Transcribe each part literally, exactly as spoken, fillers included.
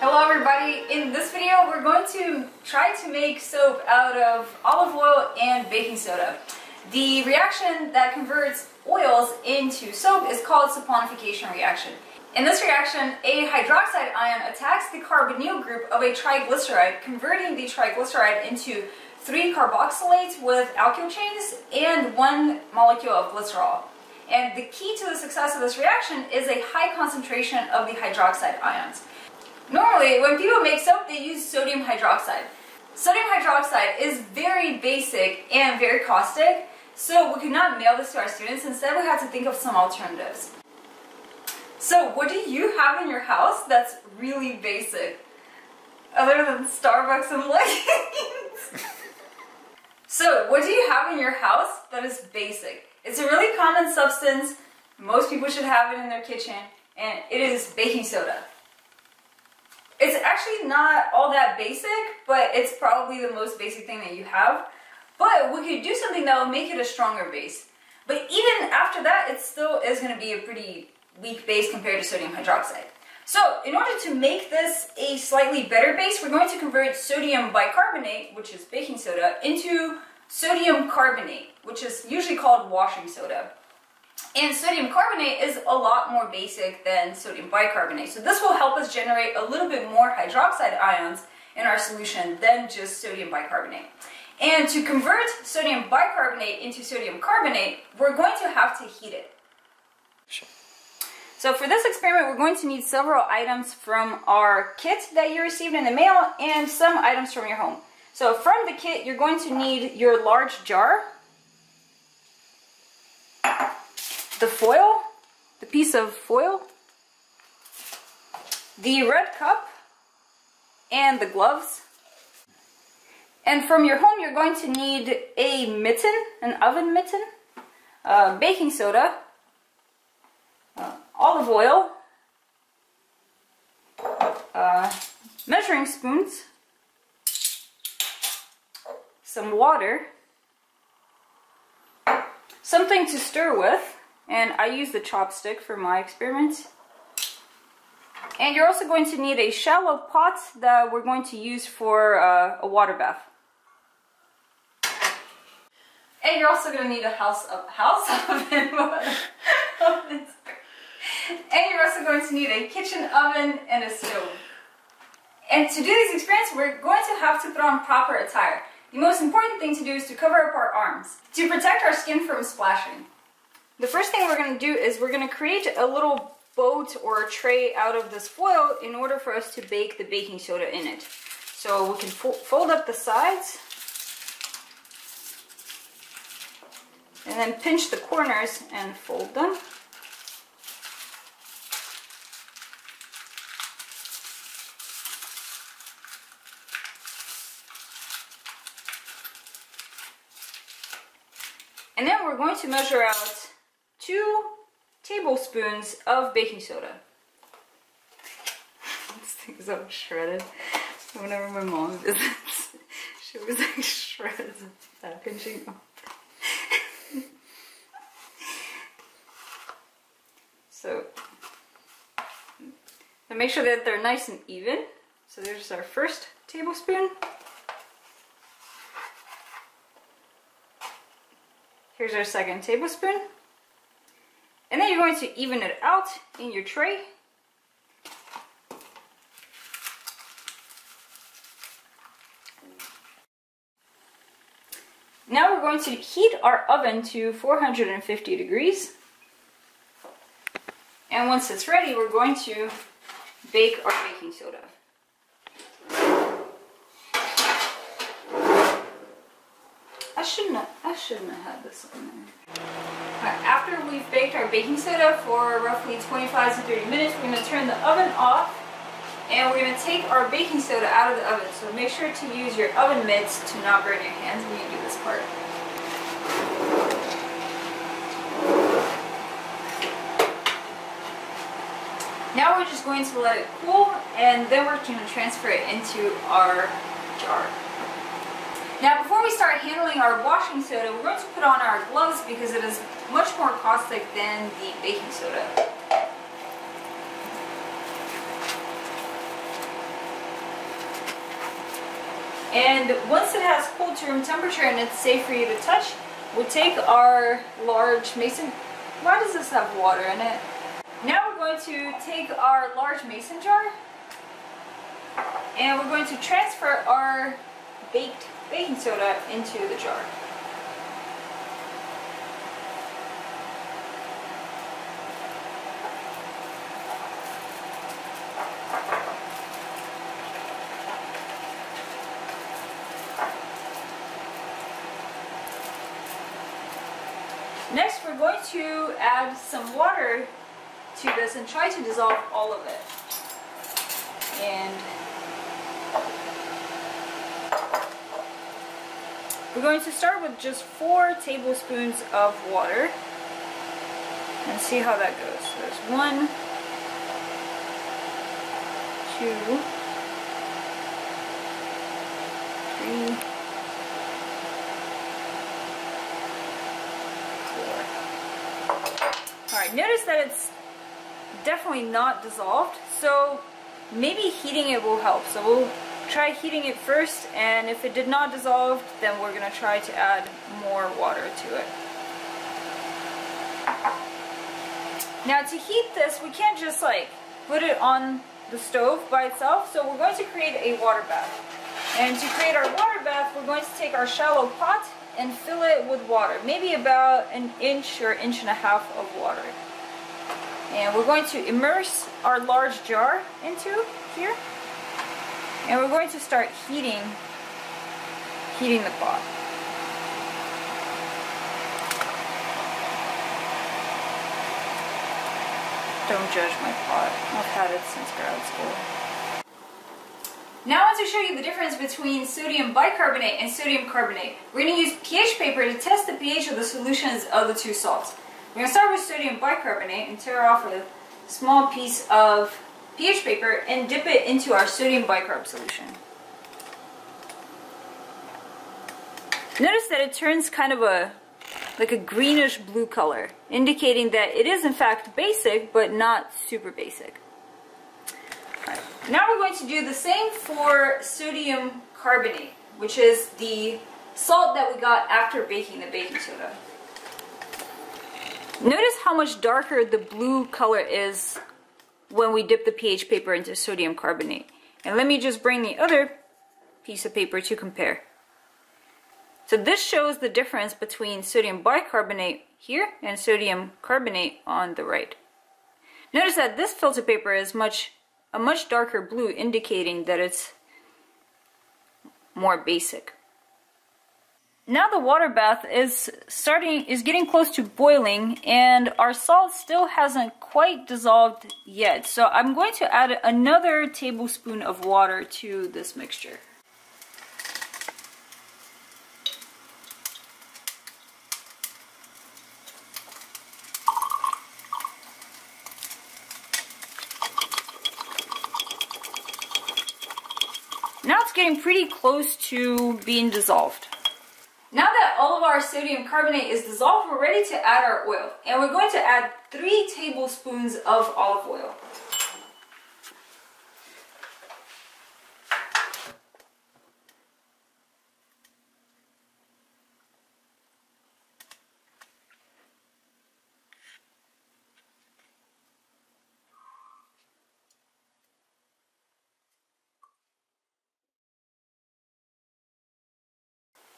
Hello everybody! In this video we're going to try to make soap out of olive oil and baking soda. The reaction that converts oils into soap is called saponification reaction. In this reaction, a hydroxide ion attacks the carbonyl group of a triglyceride, converting the triglyceride into three carboxylates with alkyl chains and one molecule of glycerol. And the key to the success of this reaction is a high concentration of the hydroxide ions. Normally, when people make soap, they use sodium hydroxide. Sodium hydroxide is very basic and very caustic, so we could not mail this to our students. Instead, we had to think of some alternatives. So, what do you have in your house that's really basic, other than Starbucks and leggings? So, what do you have in your house that is basic? It's a really common substance. Most people should have it in their kitchen, and it is baking soda. It's actually not all that basic, but it's probably the most basic thing that you have. But we could do something that will make it a stronger base. But even after that, it still is going to be a pretty weak base compared to sodium hydroxide. So in order to make this a slightly better base, we're going to convert sodium bicarbonate, which is baking soda, into sodium carbonate, which is usually called washing soda. And sodium carbonate is a lot more basic than sodium bicarbonate. So this will help us generate a little bit more hydroxide ions in our solution than just sodium bicarbonate. And to convert sodium bicarbonate into sodium carbonate, we're going to have to heat it. So for this experiment, we're going to need several items from our kit that you received in the mail and some items from your home. So from the kit, you're going to need your large jar, the foil, the piece of foil, the red cup, and the gloves. And from your home, you're going to need a mitten, an oven mitten, uh, baking soda, uh, olive oil, uh, measuring spoons, some water, something to stir with, and I use the chopstick for my experiment. And you're also going to need a shallow pot that we're going to use for uh, a water bath. And you're also going to need a house of house oven. And you're also going to need a kitchen oven and a stove. And to do these experiments, we're going to have to put on proper attire. The most important thing to do is to cover up our arms to protect our skin from splashing. The first thing we're going to do is we're going to create a little boat or a tray out of this foil in order for us to bake the baking soda in it. So we can fo fold up the sides and then pinch the corners and fold them. And then we're going to measure out two tablespoons of baking soda. This thing is all shredded. Whenever my mom visits, she was like shredded packaging up. So, so make sure that they're nice and even. So there's our first tablespoon. Here's our second tablespoon. And then you're going to even it out in your tray. Now we're going to heat our oven to four hundred fifty degrees. And once it's ready, we're going to bake our baking soda. I shouldn't have, I shouldn't have had this on there. Right, after we've baked our baking soda for roughly twenty-five to thirty minutes, we're going to turn the oven off and we're going to take our baking soda out of the oven. So make sure to use your oven mitts to not burn your hands when you do this part. Now we're just going to let it cool and then we're going to transfer it into our jar. Now before we start handling our washing soda, we're going to put on our gloves because it is much more caustic than the baking soda. And once it has cooled to room temperature and it's safe for you to touch, we'll take our large mason... Why does this have water in it? Now we're going to take our large mason jar and we're going to transfer our baked baking soda into the jar. Next, we're going to add some water to this and try to dissolve all of it. And we're going to start with just four tablespoons of water and see how that goes. So there's one, two, three. Alright, notice that it's definitely not dissolved, so maybe heating it will help. So we'll try heating it first, and if it did not dissolve, then we're going to try to add more water to it. Now to heat this, we can't just like put it on the stove by itself, so we're going to create a water bath. And to create our water bath, we're going to take our shallow pot and fill it with water, maybe about an inch or inch and a half of water. And we're going to immerse our large jar into here, and we're going to start heating, heating the pot. Don't judge my pot, I've had it since grad school. Now I want to show you the difference between sodium bicarbonate and sodium carbonate. We're going to use pH paper to test the pH of the solutions of the two salts. We're going to start with sodium bicarbonate and tear off a small piece of pH paper and dip it into our sodium bicarb solution. Notice that it turns kind of a like a greenish blue color, indicating that it is in fact basic but not super basic. Now we're going to do the same for sodium carbonate, which is the salt that we got after baking the baking soda. Notice how much darker the blue color is when we dip the pH paper into sodium carbonate. And let me just bring the other piece of paper to compare. So this shows the difference between sodium bicarbonate here and sodium carbonate on the right. Notice that this filter paper is much a much darker blue, indicating that it's more basic. Now the water bath is starting is getting close to boiling, and our salt still hasn't quite dissolved yet. So I'm going to add another tablespoon of water to this mixture. Now it's getting pretty close to being dissolved. Now that all of our sodium carbonate is dissolved, we're ready to add our oil. And we're going to add three tablespoons of olive oil.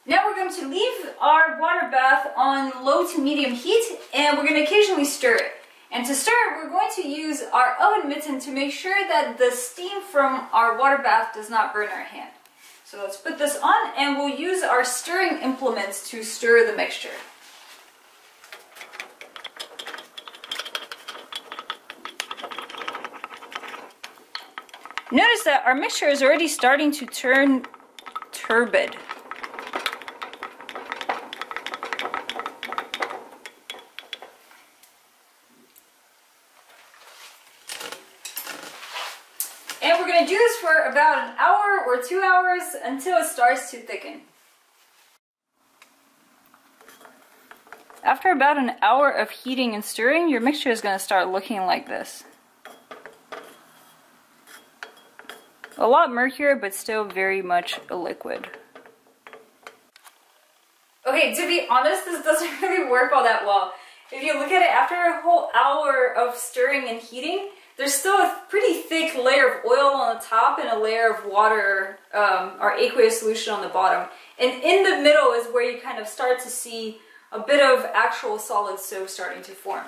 Now we're going to leave our water bath on low to medium heat, and we're going to occasionally stir it. And to stir it, we're going to use our oven mitten to make sure that the steam from our water bath does not burn our hand. So let's put this on, and we'll use our stirring implements to stir the mixture. Notice that our mixture is already starting to turn turbid. And we're going to do this for about an hour or two hours until it starts to thicken. After about an hour of heating and stirring, your mixture is going to start looking like this. A lot murkier, but still very much a liquid. Okay, to be honest, this doesn't really work all that well. If you look at it, after a whole hour of stirring and heating, there's still a pretty thick layer of oil on the top and a layer of water um, or aqueous solution on the bottom. And in the middle is where you kind of start to see a bit of actual solid soap starting to form.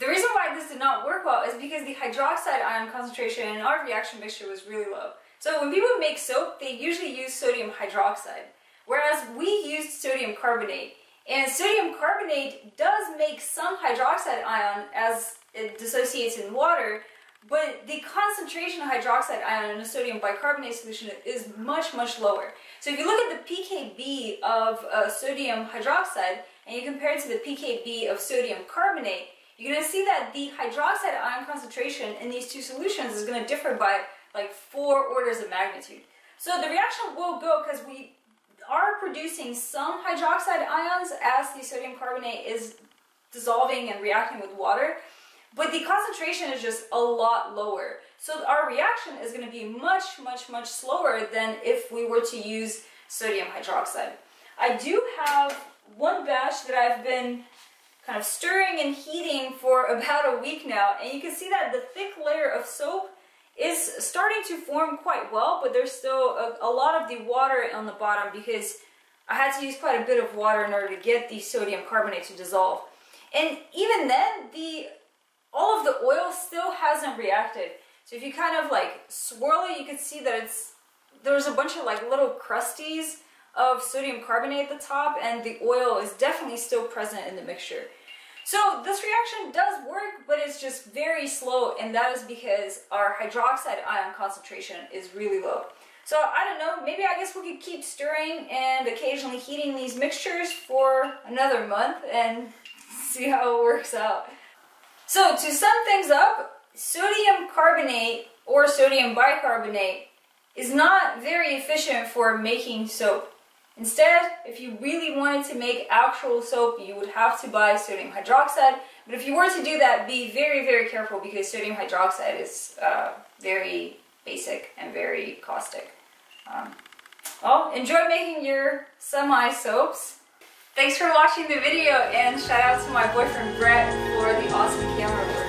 The reason why this did not work well is because the hydroxide ion concentration in our reaction mixture was really low. So when people make soap, they usually use sodium hydroxide, whereas we used sodium carbonate. And sodium carbonate does make some hydroxide ion as it dissociates in water, but the concentration of hydroxide ion in a sodium bicarbonate solution is much, much lower. So if you look at the pKb of uh, sodium hydroxide and you compare it to the pKb of sodium carbonate, you're going to see that the hydroxide ion concentration in these two solutions is going to differ by like four orders of magnitude. So the reaction will go because we are producing some hydroxide ions as the sodium carbonate is dissolving and reacting with water, but the concentration is just a lot lower. So our reaction is going to be much, much, much slower than if we were to use sodium hydroxide. I do have one batch that I've been kind of stirring and heating for about a week now, and you can see that the thick layer of soap is starting to form quite well, but there's still a, a lot of the water on the bottom because I had to use quite a bit of water in order to get the sodium carbonate to dissolve. And even then, the all of the oil still hasn't reacted. So if you kind of like swirl it, you can see that it's there's a bunch of like little crusties of sodium carbonate at the top, and the oil is definitely still present in the mixture. So this reaction does work, but it's just very slow, and that is because our hydroxide ion concentration is really low. So I don't know, maybe I guess we could keep stirring and occasionally heating these mixtures for another month and see how it works out. So to sum things up, sodium carbonate or sodium bicarbonate is not very efficient for making soap. Instead, if you really wanted to make actual soap, you would have to buy sodium hydroxide. But if you were to do that, be very, very careful because sodium hydroxide is uh, very basic and very caustic. Um, well, enjoy making your semi-soaps. Thanks for watching the video, and shout out to my boyfriend Brett for the awesome camera work.